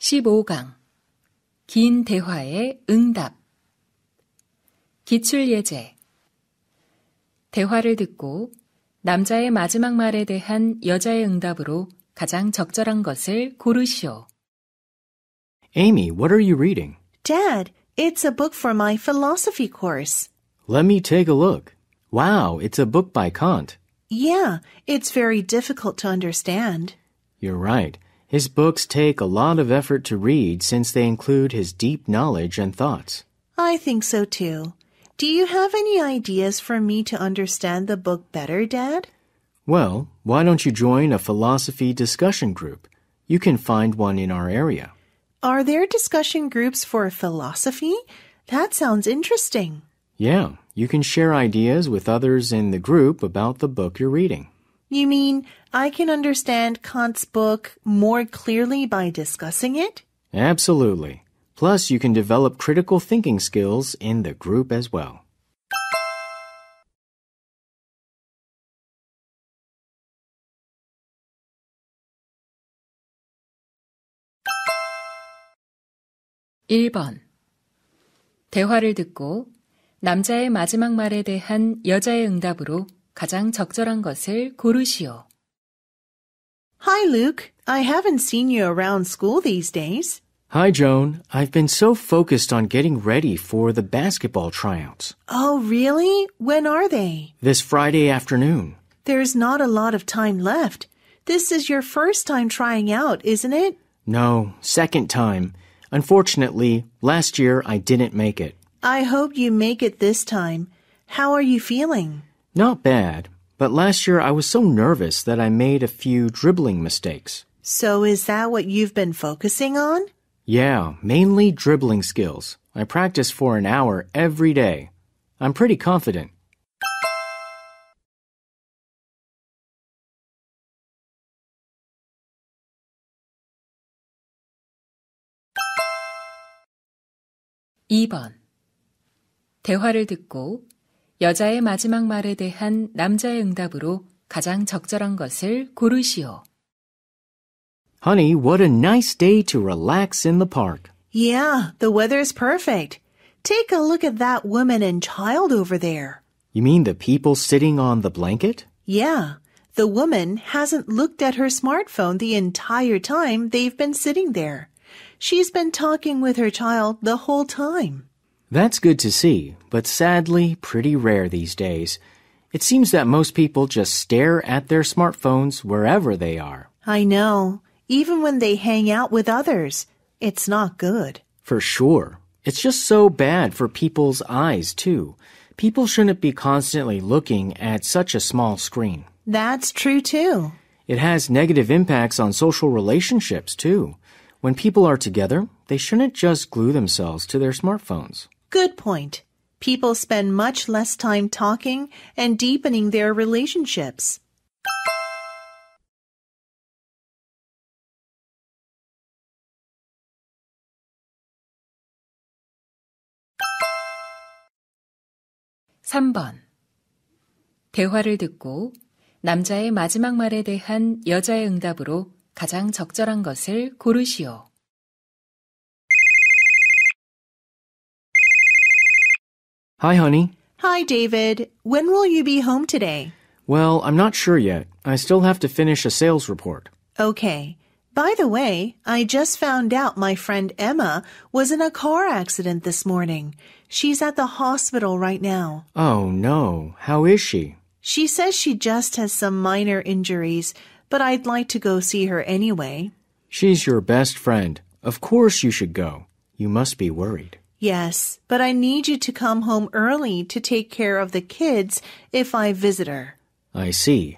15강 긴 대화의 응답 기출예제 대화를 듣고 남자의 마지막 말에 대한 여자의 응답으로 가장 적절한 것을 고르시오. Amy, what are you reading? Dad, it's a book for my philosophy course. Let me take a look. Wow, it's a book by Kant. Yeah, it's very difficult to understand. You're right. His books take a lot of effort to read since they include his deep knowledge and thoughts. I think so too. Do you have any ideas for me to understand the book better, Dad? Well, why don't you join a philosophy discussion group? You can find one in our area. Are there discussion groups for philosophy? That sounds interesting. Yeah, you can share ideas with others in the group about the book you're reading. You mean I can understand Kant's book more clearly by discussing it? Absolutely. Plus, you can develop critical thinking skills in the group as well. (1번) 대화를 듣고 남자의 마지막 말에 대한 여자의 응답으로 가장 적절한 것을 고르시오. Hi, Luke. I haven't seen you around school these days. Hi, Joan. I've been so focused on getting ready for the basketball tryouts. Oh, really? When are they? This Friday afternoon. There's not a lot of time left. This is your first time trying out, isn't it? No, second time. Unfortunately, last year I didn't make it. I hope you make it this time. How are you feeling? Not bad, but last year I was so nervous that I made a few dribbling mistakes. So is that what you've been focusing on? Yeah, mainly dribbling skills. I practice for an hour every day. I'm pretty confident. (2번) 대화를 듣고 여자의 마지막 말에 대한 남자의 응답으로 가장 적절한 것을 고르시오. Honey, what a nice day to relax in the park. Yeah, the weather's perfect. Take a look at that woman and child over there. You mean the people sitting on the blanket? Yeah, the woman hasn't looked at her smartphone the entire time they've been sitting there. She's been talking with her child the whole time. That's good to see, but sadly, pretty rare these days. It seems that most people just stare at their smartphones wherever they are. I know. Even when they hang out with others, it's not good. For sure. It's just so bad for people's eyes, too. People shouldn't be constantly looking at such a small screen. That's true, too. It has negative impacts on social relationships, too. When people are together, they shouldn't just glue themselves to their smartphones. Good point. People spend much less time talking and deepening their relationships. (3번) 대화를 듣고 남자의 마지막 말에 대한 여자의 응답으로 가장 적절한 것을 고르시오. Hi, honey. Hi, David. When will you be home today? Well, I'm not sure yet. I still have to finish a sales report. Okay. By the way, I just found out my friend Emma was in a car accident this morning. She's at the hospital right now. Oh, no. How is she? She says she just has some minor injuries, but I'd like to go see her anyway. She's your best friend. Of course you should go. You must be worried. Yes, but I need you to come home early to take care of the kids if I visit her. I see.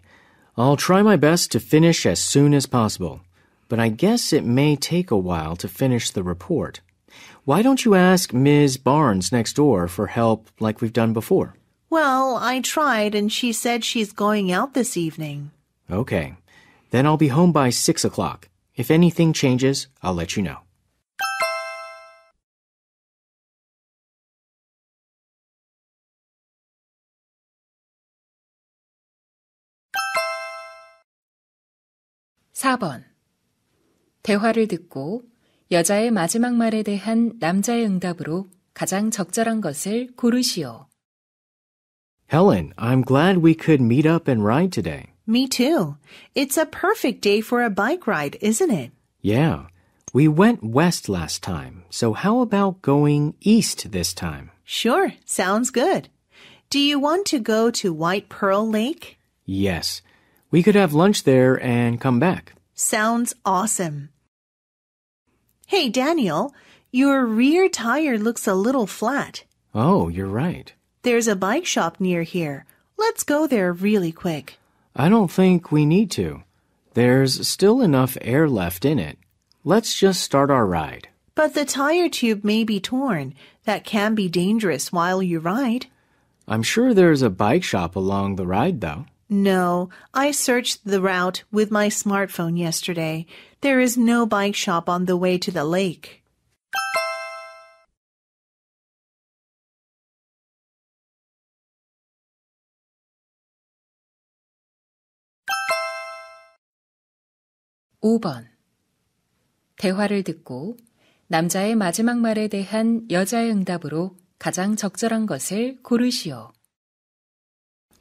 I'll try my best to finish as soon as possible. But I guess it may take a while to finish the report. Why don't you ask Ms. Barnes next door for help like we've done before? Well, I tried and she said she's going out this evening. Okay. Then I'll be home by 6 o'clock. If anything changes, I'll let you know. (4번) 대화를 듣고 여자의 마지막 말에 대한 남자의 응답으로 가장 적절한 것을 고르시오. Helen, I'm glad we could meet up and ride today. Me too. It's a perfect day for a bike ride, isn't it? Yeah. We went west last time, so how about going east this time? Sure, sounds good. Do you want to go to White Pearl Lake? Yes. We could have lunch there and come back. Sounds awesome. Hey, Daniel, your rear tire looks a little flat. Oh, you're right. There's a bike shop near here. Let's go there really quick. I don't think we need to. There's still enough air left in it. Let's just start our ride. But the tire tube may be torn. That can be dangerous while you ride. I'm sure there's a bike shop along the ride, though. No, I searched the route with my smartphone yesterday. There is no bike shop on the way to the lake. (5번) 대화를 듣고 남자의 마지막 말에 대한 여자의 응답으로 가장 적절한 것을 고르시오.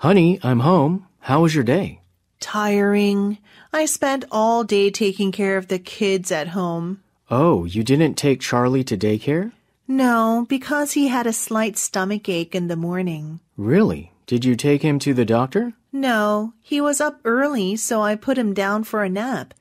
Honey, I'm home. How was your day? Tiring. I spent all day taking care of the kids at home. Oh, you didn't take Charlie to daycare? No, because he had a slight stomach ache in the morning. Really? Did you take him to the doctor? No, he was up early, so I put him down for a nap.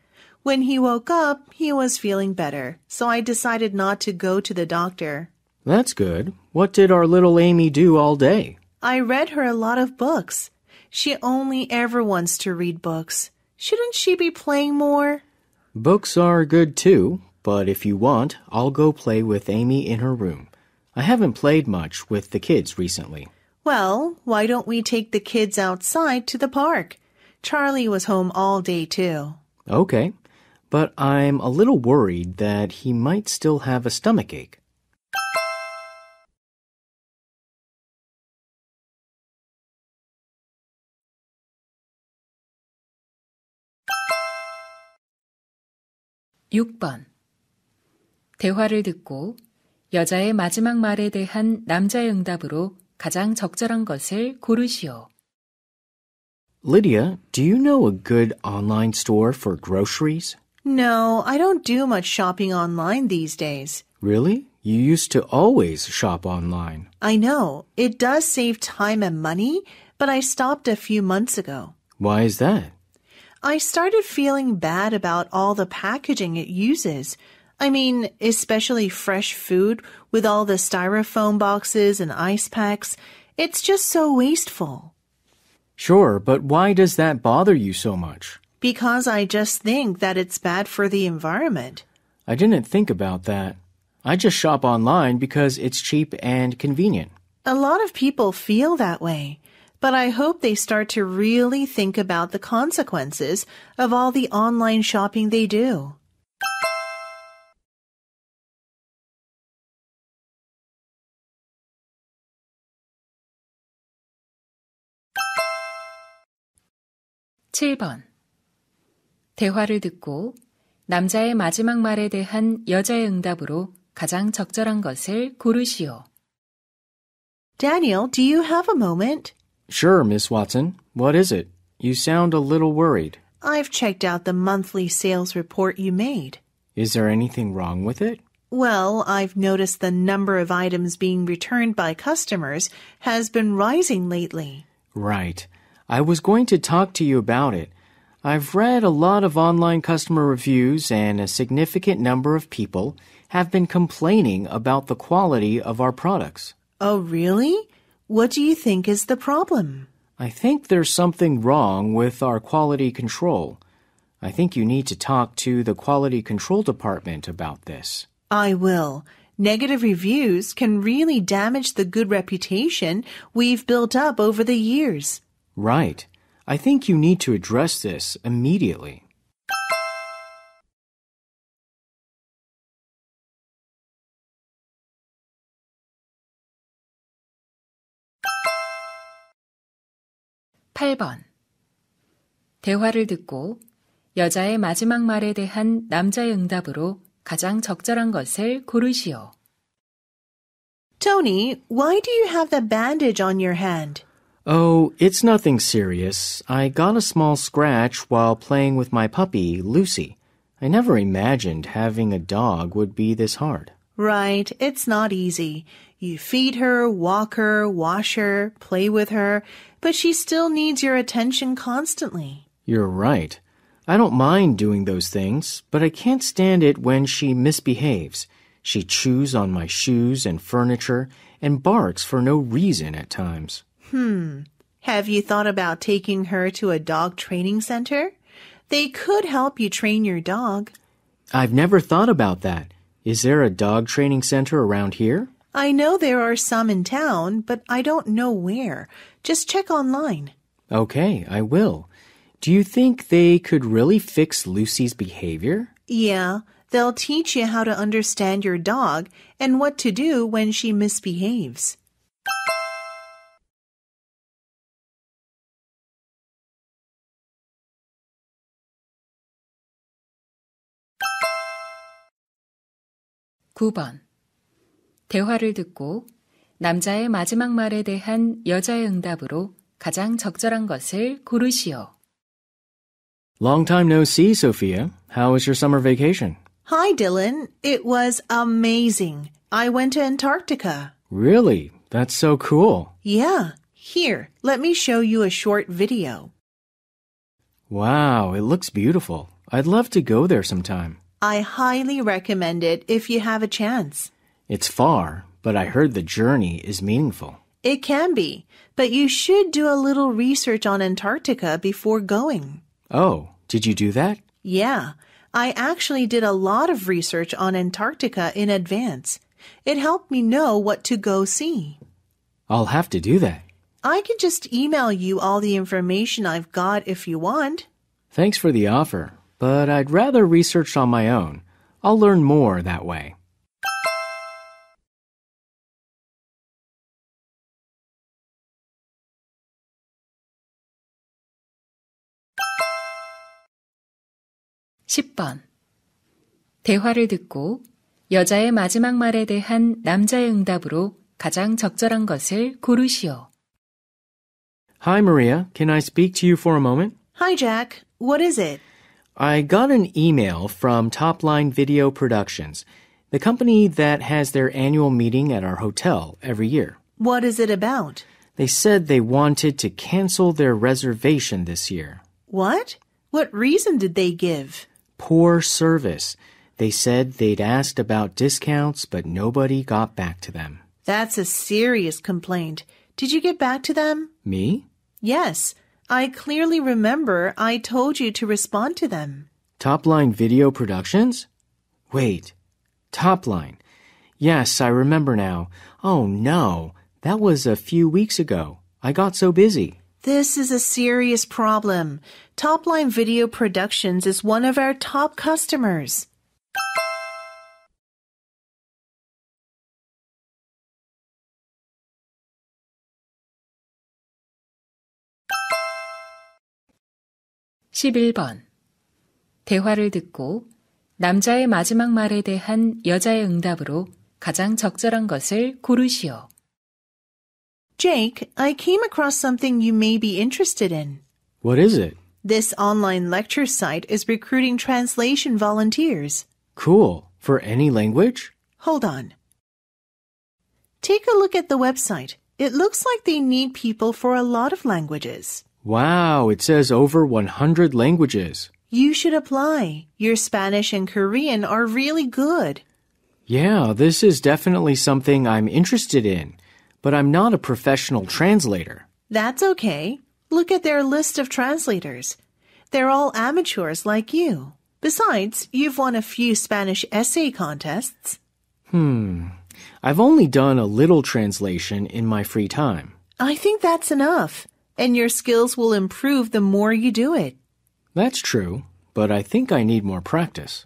When he woke up, he was feeling better, so I decided not to go to the doctor. That's good. What did our little Amy do all day? I read her a lot of books. She only ever wants to read books. Shouldn't she be playing more? Books are good too, but if you want, I'll go play with Amy in her room. I haven't played much with the kids recently. Well, why don't we take the kids outside to the park? Charlie was home all day too. Okay, but I'm a little worried that he might still have a stomach ache. (6번) 대화를 듣고 여자의 마지막 말에 대한 남자의 응답으로 가장 적절한 것을 고르시오. Lydia, do you know a good online store for groceries? No, I don't do much shopping online these days. Really? You used to always shop online. I know. It does save time and money, but I stopped a few months ago. Why is that? I started feeling bad about all the packaging it uses. I mean, especially fresh food with all the styrofoam boxes and ice packs. It's just so wasteful. Sure, but why does that bother you so much? Because I just think that it's bad for the environment. I didn't think about that. I just shop online because it's cheap and convenient. A lot of people feel that way. But I hope they start to really think about the consequences of all the online shopping they do. (7번) 대화를 듣고 남자의 마지막 말에 대한 여자의 응답으로 가장 적절한 것을 고르시오. Daniel, do you have a moment? Sure, Ms. Watson. What is it? You sound a little worried. I've checked out the monthly sales report you made. Is there anything wrong with it? Well, I've noticed the number of items being returned by customers has been rising lately. Right. I was going to talk to you about it. I've read a lot of online customer reviews, and a significant number of people have been complaining about the quality of our products. Oh, really? What do you think is the problem? I think there's something wrong with our quality control. I think you need to talk to the quality control department about this. I will. Negative reviews can really damage the good reputation we've built up over the years. Right. I think you need to address this immediately. (8번) 대화를 듣고 여자의 마지막 말에 대한 남자의 응답으로 가장 적절한 것을 고르시오. Tony, why do you have that bandage on your hand? Oh, it's nothing serious. I got a small scratch while playing with my puppy, Lucy. I never imagined having a dog would be this hard. Right, it's not easy. You feed her, walk her, wash her, play with her, but she still needs your attention constantly. You're right. I don't mind doing those things, but I can't stand it when she misbehaves. She chews on my shoes and furniture and barks for no reason at times. Have you thought about taking her to a dog training center? They could help you train your dog. I've never thought about that. Is there a dog training center around here? I know there are some in town, but I don't know where. Just check online. Okay, I will. Do you think they could really fix Lucy's behavior? Yeah, they'll teach you how to understand your dog and what to do when she misbehaves. 대화를 듣고 남자의 마지막 말에 대한 여자의 응답으로 가장 적절한 것을 고르시오. Long time no see, Sophia. How was your summer vacation? Hi, Dylan. It was amazing. I went to Antarctica. Really? That's so cool. Yeah. Here, let me show you a short video. Wow, it looks beautiful. I'd love to go there sometime. I highly recommend it if you have a chance. It's far, but I heard the journey is meaningful. It can be, but you should do a little research on Antarctica before going. Oh, did you do that? Yeah, I actually did a lot of research on Antarctica in advance. It helped me know what to go see. I'll have to do that. I can just email you all the information I've got if you want. Thanks for the offer, but I'd rather research on my own. I'll learn more that way. 대화를 듣고 여자의 마지막 말에 대한 남자의 응답으로 가장 적절한 것을 고르시오. Hi, Maria. Can I speak to you for a moment? Hi, Jack. What is it? I got an email from Topline Video Productions, the company that has their annual meeting at our hotel every year. What is it about? They said they wanted to cancel their reservation this year. What? What reason did they give? Poor service. They said they'd asked about discounts, but nobody got back to them. That's a serious complaint. Did you get back to them? Me? Yes. I clearly remember I told you to respond to them. Topline Video Productions? Wait. Topline. Yes, I remember now. Oh, no. That was a few weeks ago. I got so busy. This is a serious problem. Topline Video Productions is one of our top customers. 대화를 듣고 남자의 마지막 말에 대한 여자의 응답으로 가장 적절한 것을 고르시오. Jake, I came across something you may be interested in. What is it? This online lecture site is recruiting translation volunteers. Cool. For any language? Hold on. Take a look at the website. It looks like they need people for a lot of languages. Wow, it says over 100 languages. You should apply. Your Spanish and Korean are really good. Yeah, this is definitely something I'm interested in. But I'm not a professional translator. That's okay. Look at their list of translators. They're all amateurs like you. Besides, you've won a few Spanish essay contests. I've only done a little translation in my free time. I think that's enough. And your skills will improve the more you do it. That's true, but I think I need more practice.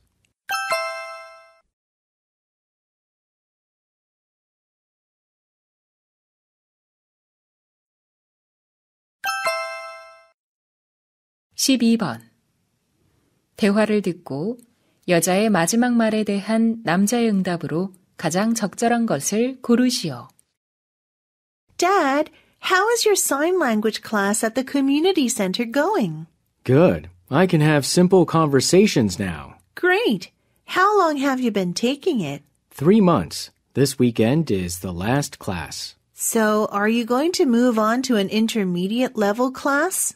대화를 듣고 여자의 마지막 말에 대한 남자의 응답으로 가장 적절한 것을 고르시오. Dad, how is your sign language class at the community center going? Good. I can have simple conversations now. Great. How long have you been taking it? 3 months. This weekend is the last class. So, are you going to move on to an intermediate level class?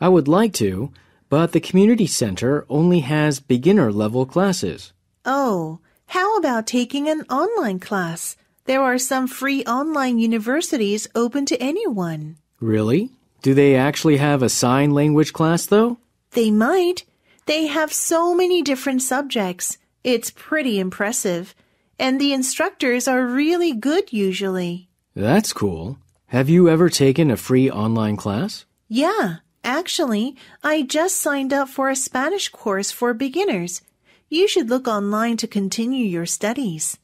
I would like to, but the community center only has beginner level classes. Oh, how about taking an online class? There are some free online universities open to anyone. Really? Do they actually have a sign language class, though? They might. They have so many different subjects. It's pretty impressive. And the instructors are really good usually. That's cool. Have you ever taken a free online class? Yeah, actually, I just signed up for a Spanish course for beginners. You should look online to continue your studies.